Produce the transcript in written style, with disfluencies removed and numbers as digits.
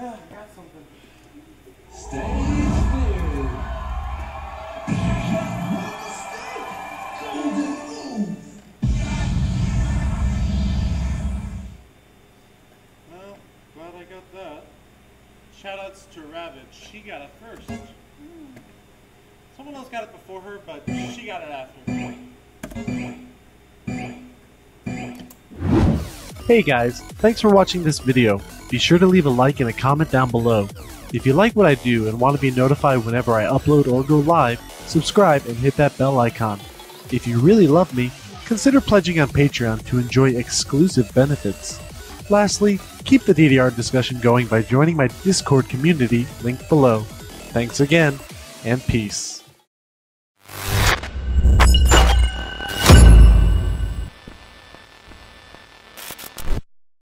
Yeah, I got something. Well, glad I got that. Shoutouts to Rabbit. She got it first. Someone else got it before her, but she got it after. Hey guys, thanks for watching this video. Be sure to leave a like and a comment down below. If you like what I do and want to be notified whenever I upload or go live, subscribe and hit that bell icon. If you really love me, consider pledging on Patreon to enjoy exclusive benefits. Lastly, keep the DDR discussion going by joining my Discord community, linked below. Thanks again, and peace.